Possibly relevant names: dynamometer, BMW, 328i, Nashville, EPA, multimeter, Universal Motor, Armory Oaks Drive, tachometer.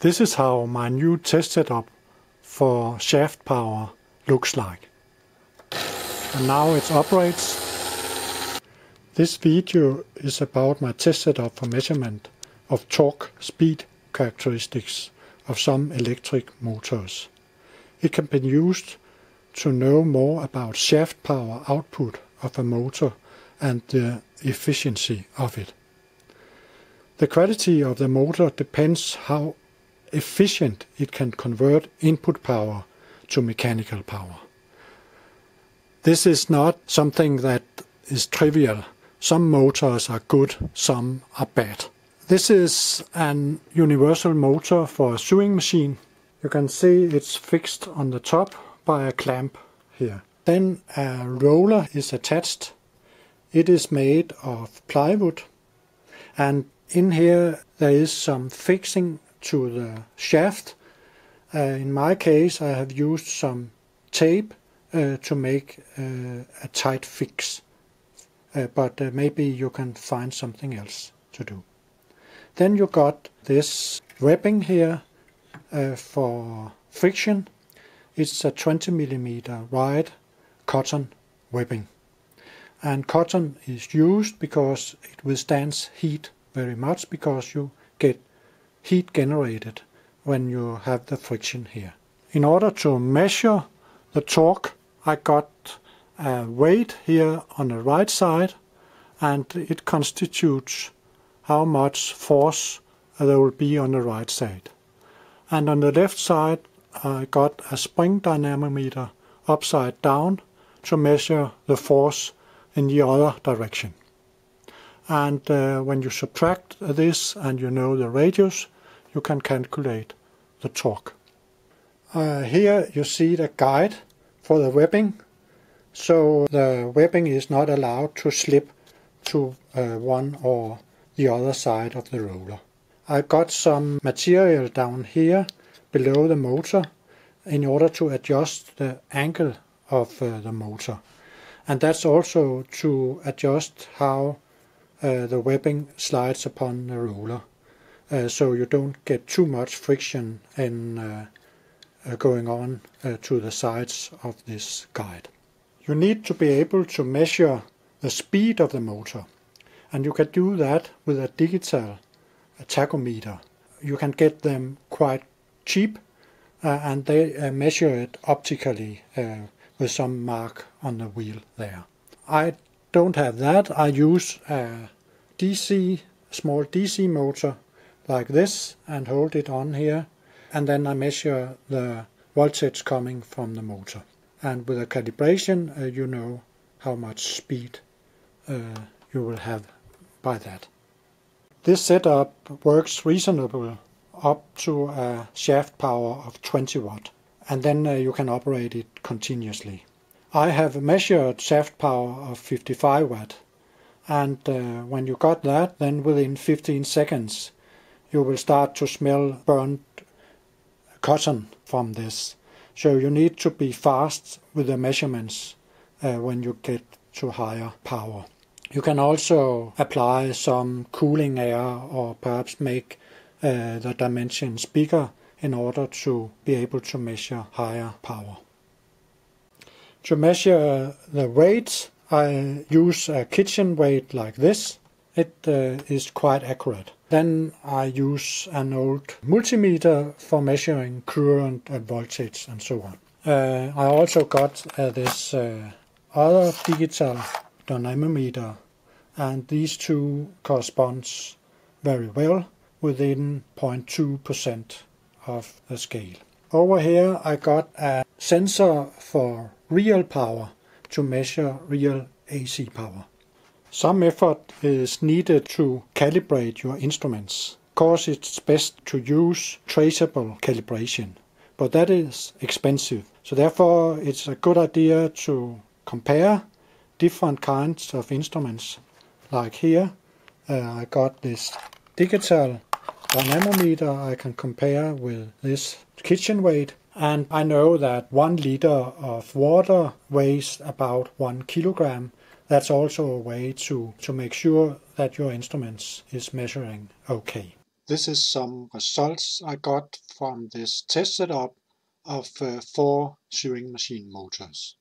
This is how my new test setup for shaft power looks like. And now it operates. This video is about my test setup for measurement of torque speed characteristics of some electric motors. It can be used to know more about shaft power output of a motor and the efficiency of it. The quality of the motor depends how efficient it can convert input power to mechanical power. This is not something that is trivial. Some motors are good, some are bad. This is an universal motor for a sewing machine. You can see it's fixed on the top by a clamp here. Then a roller is attached. It is made of plywood, and in here there is some fixing to the shaft. In my case I have used some tape to make a tight fix. But maybe you can find something else to do. Then you got this webbing here for friction. It's a 20 mm wide cotton webbing. And cotton is used because it withstands heat very much, because you get heat generated when you have the friction here. In order to measure the torque, I got a weight here on the right side, and it constitutes how much force there will be on the right side. And on the left side I got a spring dynamometer upside down to measure the force in the other direction. And when you subtract this and you know the radius, you can calculate the torque. Here you see the guide for the webbing. So the webbing is not allowed to slip to one or the other side of the roller. I got some material down here below the motor in order to adjust the angle of the motor. And that's also to adjust how the webbing slides upon the roller, so you don't get too much friction in going on to the sides of this guide. You need to be able to measure the speed of the motor, and you can do that with a digital tachometer. You can get them quite cheap, and they measure it optically with some mark on the wheel there. I don't have that. I use a small DC motor like this and hold it on here, and then I measure the voltage coming from the motor. And with a calibration you know how much speed you will have by that. This setup works reasonable up to a shaft power of 20 W, and then you can operate it continuously. I have measured shaft power of 55 W, and when you got that, then within 15 seconds you will start to smell burnt cotton from this. So you need to be fast with the measurements when you get to higher power. You can also apply some cooling air, or perhaps make the dimensions bigger in order to be able to measure higher power. To measure the weight, I use a kitchen weight like this. It is quite accurate. Then I use an old multimeter for measuring current and voltage and so on. I also got this other digital dynamometer, and these two corresponds very well within 0.2% of the scale. Over here I got a sensor for real power to measure real AC power. Some effort is needed to calibrate your instruments. Of course, it's best to use traceable calibration, but that is expensive. So therefore, it's a good idea to compare different kinds of instruments. Like here, I got this digital dynamometer. I can compare with this kitchen weight, and I know that 1 liter of water weighs about 1 kilogram. That's also a way to make sure that your instruments is measuring okay. This is some results I got from this test setup of four Turing machine motors.